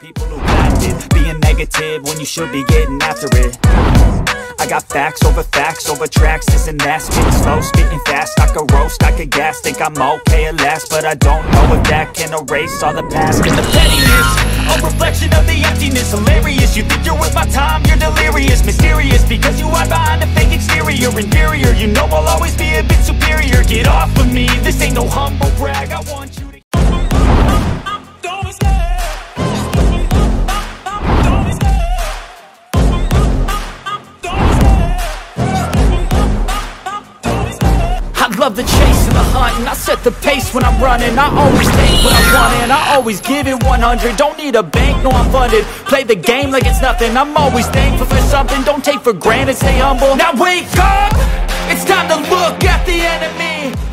people who acted, being negative when you should be getting after it. I got facts over tracks, this and that. Spitting slow, spitting fast, I could roast, I could gas. Think I'm okay at last, but I don't know if that can erase all the past. And the pettiness, a reflection of the emptiness. Hilarious, you think you're worth my time, you're delirious. Mysterious, because you hide behind a fake exterior. Inferior, you know I'll always be a bit superior. Get off of me, this ain't no humble brag. I want you to love the chase and the hunt, and I set the pace when I'm running. I always take what I want and I always give it 100. Don't need a bank, no I'm funded. Play the game like it's nothing. I'm always thankful for something. Don't take for granted, stay humble. Now wake up, it's time to look at the enemy.